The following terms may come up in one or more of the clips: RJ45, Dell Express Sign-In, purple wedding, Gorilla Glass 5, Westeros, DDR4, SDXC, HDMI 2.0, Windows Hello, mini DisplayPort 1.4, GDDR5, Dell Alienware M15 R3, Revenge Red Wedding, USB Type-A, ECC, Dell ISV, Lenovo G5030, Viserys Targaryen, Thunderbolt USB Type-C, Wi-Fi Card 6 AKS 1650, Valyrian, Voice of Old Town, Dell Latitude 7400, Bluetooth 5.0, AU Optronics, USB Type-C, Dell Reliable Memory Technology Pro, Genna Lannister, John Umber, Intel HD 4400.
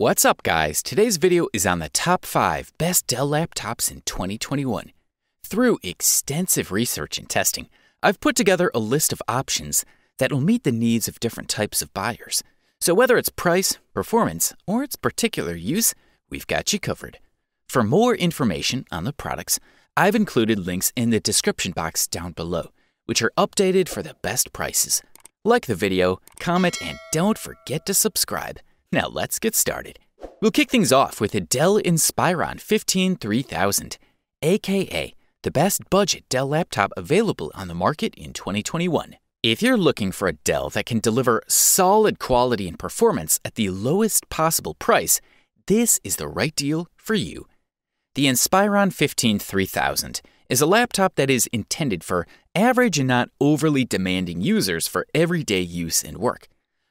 What's up, guys? Today's video is on the top 5 best Dell laptops in 2021. Through extensive research and testing, I've put together a list of options that will meet the needs of different types of buyers. So whether it's price, performance, or its particular use, we've got you covered. For more information on the products, I've included links in the description box down below, which are updated for the best prices. Like the video, comment, and don't forget to subscribe. Now let's get started. We'll kick things off with the Dell Inspiron 15 3000, aka the best budget Dell laptop available on the market in 2021. If you're looking for a Dell that can deliver solid quality and performance at the lowest possible price, this is the right deal for you. The Inspiron 15 3000 is a laptop that is intended for average and not overly demanding users for everyday use and work.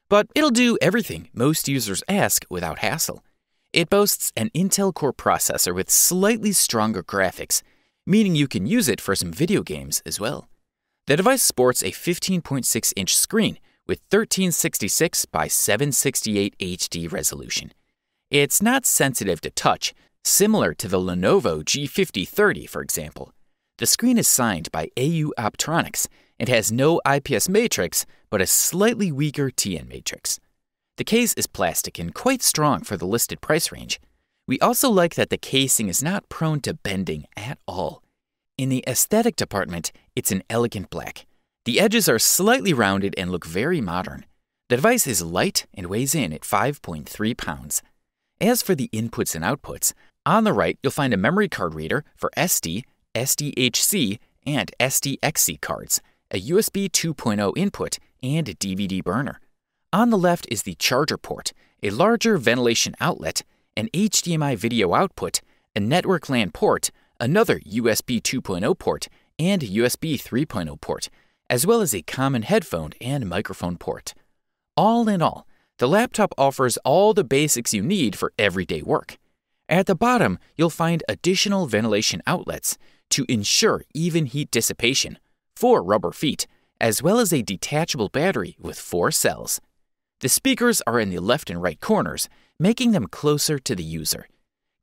But it'll do everything most users ask without hassle. It boasts an Intel Core processor with slightly stronger graphics, meaning you can use it for some video games as well. The device sports a 15.6-inch screen with 1366 by 768 HD resolution. It's not sensitive to touch, similar to the Lenovo G5030, for example. The screen is signed by AU Optronics and has no IPS matrix, but a slightly weaker TN matrix. The case is plastic and quite strong for the listed price range. We also like that the casing is not prone to bending at all. In the aesthetic department, it's an elegant black. The edges are slightly rounded and look very modern. The device is light and weighs in at 5.3 pounds. As for the inputs and outputs, on the right you'll find a memory card reader for SD, SDHC, and SDXC cards, a USB 2.0 input, and a DVD burner. On the left is the charger port, a larger ventilation outlet, an HDMI video output, a network LAN port, another USB 2.0 port, and a USB 3.0 port, as well as a common headphone and microphone port. All in all, the laptop offers all the basics you need for everyday work. At the bottom, you'll find additional ventilation outlets to ensure even heat dissipation, 4 rubber feet, as well as a detachable battery with 4 cells. The speakers are in the left and right corners, making them closer to the user.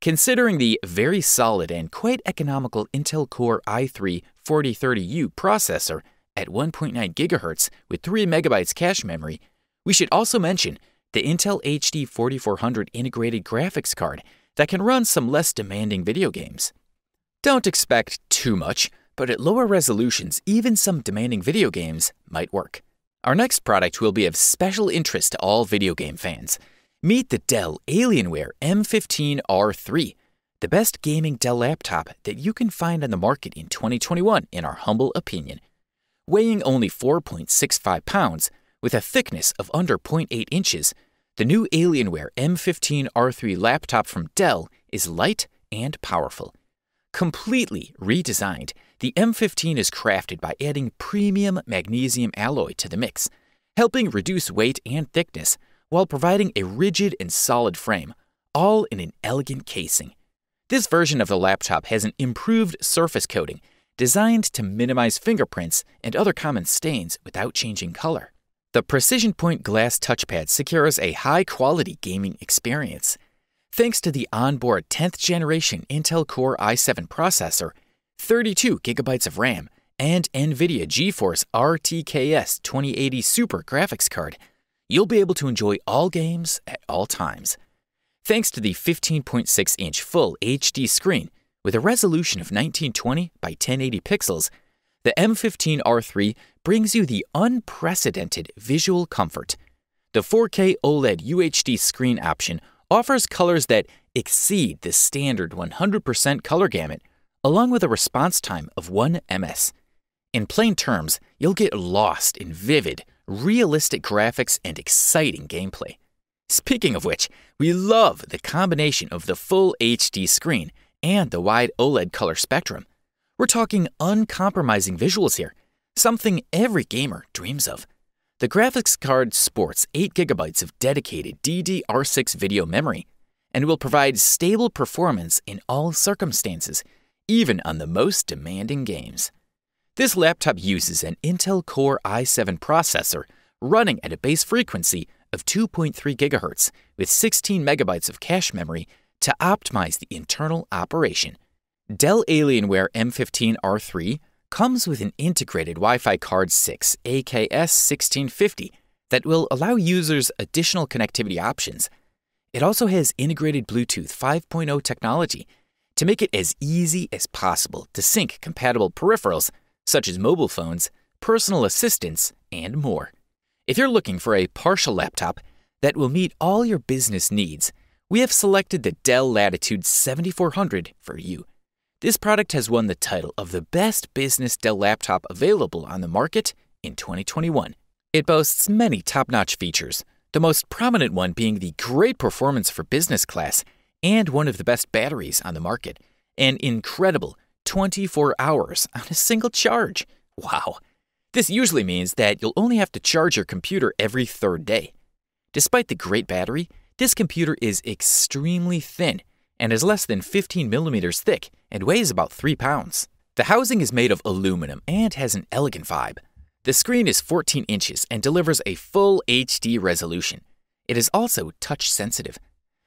Considering the very solid and quite economical Intel Core i3-4030U processor at 1.9 GHz with 3 MB cache memory, we should also mention the Intel HD 4400 integrated graphics card that can run some less demanding video games. Don't expect too much, but at lower resolutions, even some demanding video games might work. Our next product will be of special interest to all video game fans. Meet the Dell Alienware M15 R3, the best gaming Dell laptop that you can find on the market in 2021, in our humble opinion. Weighing only 4.65 pounds, with a thickness of under 0.8 inches, the new Alienware M15 R3 laptop from Dell is light and powerful. Completely redesigned, the M15 is crafted by adding premium magnesium alloy to the mix, helping reduce weight and thickness while providing a rigid and solid frame, all in an elegant casing. This version of the laptop has an improved surface coating designed to minimize fingerprints and other common stains without changing color. The Precision Point glass touchpad secures a high-quality gaming experience. Thanks to the onboard 10th generation Intel Core i7 processor, 32 GB of RAM, and NVIDIA GeForce RTX 2080 Super graphics card, you'll be able to enjoy all games at all times. Thanks to the 15.6-inch full HD screen with a resolution of 1920 by 1080 pixels, the M15 R3 brings you the unprecedented visual comfort. The 4K OLED UHD screen option offers colors that exceed the standard 100% color gamut, along with a response time of 1 ms. In plain terms, you'll get lost in vivid, realistic graphics and exciting gameplay. Speaking of which, we love the combination of the full HD screen and the wide OLED color spectrum. We're talking uncompromising visuals here, something every gamer dreams of. The graphics card sports 8 GB of dedicated DDR6 video memory and will provide stable performance in all circumstances, even on the most demanding games. This laptop uses an Intel Core i7 processor running at a base frequency of 2.3 GHz with 16 MB of cache memory to optimize the internal operation. Dell Alienware M15 R3 comes with an integrated Wi-Fi Card 6 AKS 1650 that will allow users additional connectivity options. It also has integrated Bluetooth 5.0 technology to make it as easy as possible to sync compatible peripherals such as mobile phones, personal assistants, and more. If you're looking for a partial laptop that will meet all your business needs, we have selected the Dell Latitude 7400 for you. This product has won the title of the best business Dell laptop available on the market in 2021. It boasts many top-notch features, the most prominent one being the great performance for business class and one of the best batteries on the market, an incredible 24 hours on a single charge. Wow! This usually means that you'll only have to charge your computer every third day. Despite the great battery, this computer is extremely thin and is less than 15 millimeters thick and weighs about 3 pounds. The housing is made of aluminum and has an elegant vibe. The screen is 14 inches and delivers a full HD resolution. It is also touch sensitive.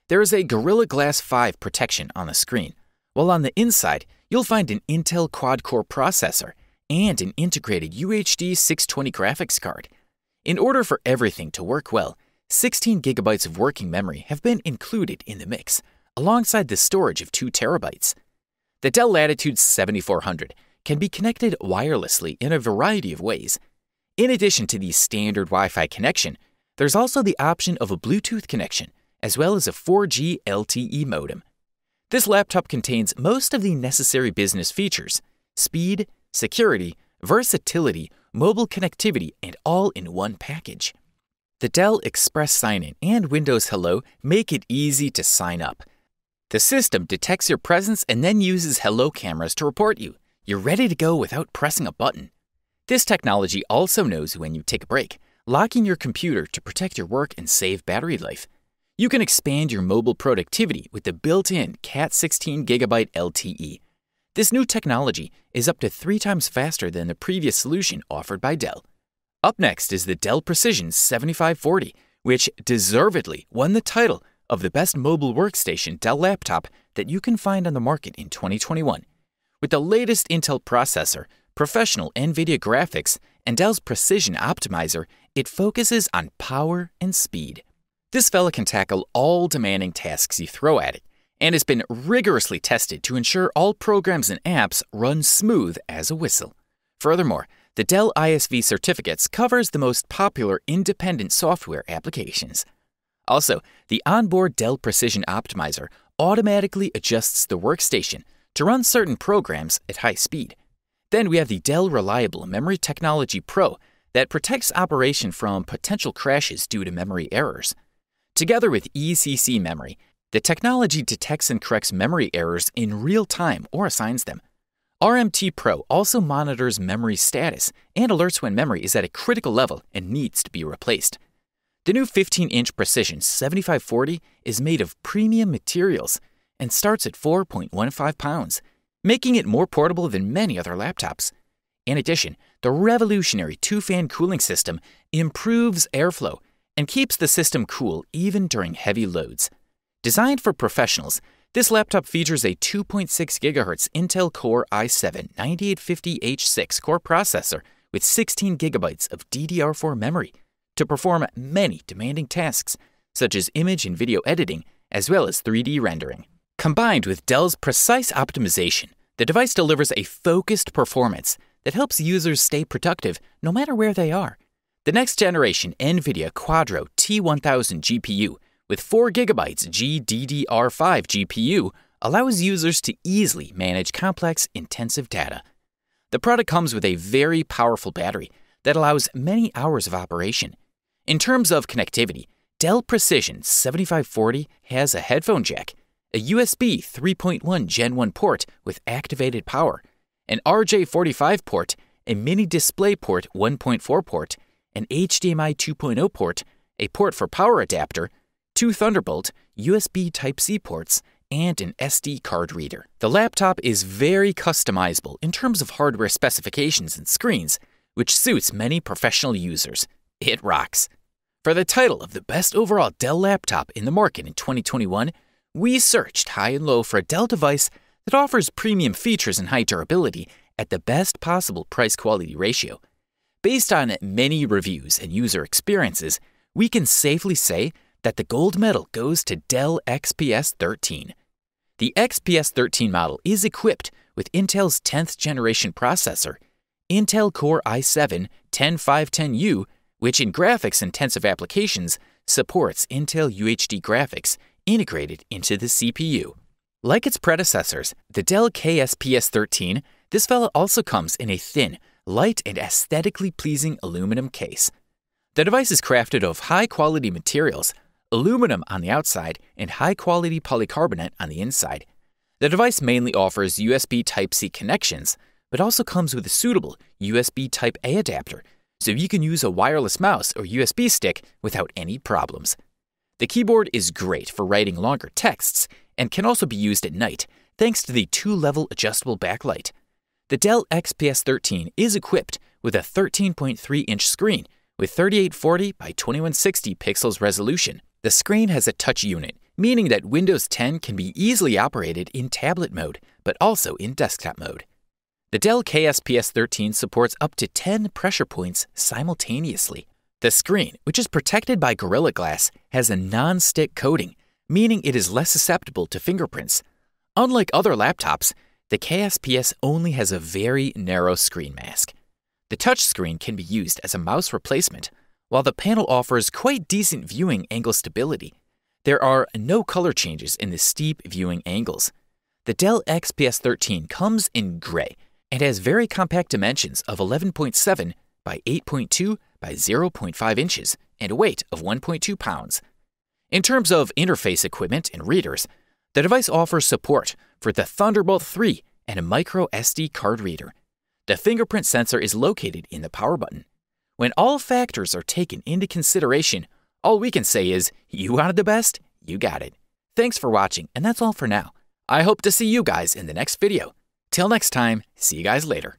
There is a Gorilla Glass 5 protection on the screen, while on the inside you'll find an Intel quad-core processor and an integrated UHD 620 graphics card. In order for everything to work well, 16 gigabytes of working memory have been included in the mix, alongside the storage of 2 terabytes. The Dell Latitude 7400 can be connected wirelessly in a variety of ways. In addition to the standard Wi-Fi connection, there's also the option of a Bluetooth connection, as well as a 4G LTE modem. This laptop contains most of the necessary business features: speed, security, versatility, mobile connectivity, and all in one package. The Dell Express Sign-In and Windows Hello make it easy to sign up. The system detects your presence and then uses Hello cameras to report you. You're ready to go without pressing a button. This technology also knows when you take a break, locking your computer to protect your work and save battery life. You can expand your mobile productivity with the built-in Cat 16 GB LTE. This new technology is up to 3 times faster than the previous solution offered by Dell. Up next is the Dell Precision 7540, which deservedly won the title of the best mobile workstation Dell laptop that you can find on the market in 2021. With the latest Intel processor, professional NVIDIA graphics, and Dell's Precision Optimizer, it focuses on power and speed. This fella can tackle all demanding tasks you throw at it, and has been rigorously tested to ensure all programs and apps run smooth as a whistle. Furthermore, the Dell ISV certificates covers the most popular independent software applications. Also, the onboard Dell Precision Optimizer automatically adjusts the workstation to run certain programs at high speed. Then we have the Dell Reliable Memory Technology Pro that protects operation from potential crashes due to memory errors. Together with ECC memory, the technology detects and corrects memory errors in real time or assigns them. RMT Pro also monitors memory status and alerts when memory is at a critical level and needs to be replaced. The new 15-inch Precision 7540 is made of premium materials and starts at 4.15 pounds, making it more portable than many other laptops. In addition, the revolutionary 2-fan cooling system improves airflow and keeps the system cool even during heavy loads. Designed for professionals, this laptop features a 2.6 GHz Intel Core i7-9850H6 core processor with 16 GB of DDR4 memory to perform many demanding tasks, such as image and video editing, as well as 3D rendering. Combined with Dell's precise optimization, the device delivers a focused performance that helps users stay productive no matter where they are. The next-generation NVIDIA Quadro T1000 GPU with 4GB GDDR5 GPU allows users to easily manage complex, intensive data. The product comes with a very powerful battery that allows many hours of operation. In terms of connectivity, Dell Precision 7540 has a headphone jack, a USB 3.1 Gen 1 port with activated power, an RJ45 port, a mini DisplayPort 1.4 port, an HDMI 2.0 port, a port for power adapter, 2 Thunderbolt USB Type-C ports, and an SD card reader. The laptop is very customizable in terms of hardware specifications and screens, which suits many professional users. It rocks. For the title of the best overall Dell laptop in the market in 2021, we searched high and low for a Dell device that offers premium features and high durability at the best possible price-quality ratio. Based on many reviews and user experiences, we can safely say that the gold medal goes to Dell XPS 13. The XPS 13 model is equipped with Intel's 10th generation processor, Intel Core i7-10510U, which in graphics-intensive applications supports Intel UHD graphics integrated into the CPU. Like its predecessors, the Dell KSPS 13, this fella also comes in a thin, light, and aesthetically pleasing aluminum case. The device is crafted of high-quality materials, aluminum on the outside and high-quality polycarbonate on the inside. The device mainly offers USB Type-C connections, but also comes with a suitable USB Type-A adapter, so you can use a wireless mouse or USB stick without any problems. The keyboard is great for writing longer texts and can also be used at night thanks to the two-level adjustable backlight. The Dell XPS 13 is equipped with a 13.3-inch screen with 3840 by 2160 pixels resolution. The screen has a touch unit, meaning that Windows 10 can be easily operated in tablet mode, but also in desktop mode. The Dell KSPS 13 supports up to 10 pressure points simultaneously. The screen, which is protected by Gorilla Glass, has a non-stick coating, meaning it is less susceptible to fingerprints. Unlike other laptops, the KSPS only has a very narrow screen mask. The touchscreen can be used as a mouse replacement, while the panel offers quite decent viewing angle stability. There are no color changes in the steep viewing angles. The Dell XPS 13 comes in gray, and has very compact dimensions of 11.7 by 8.2 by 0.5 inches and a weight of 1.2 pounds. In terms of interface equipment and readers, the device offers support for the Thunderbolt 3 and a micro SD card reader. The fingerprint sensor is located in the power button. When all factors are taken into consideration, all we can say is, you wanted the best, you got it. Thanks for watching, and that's all for now. I hope to see you guys in the next video. Till next time, see you guys later.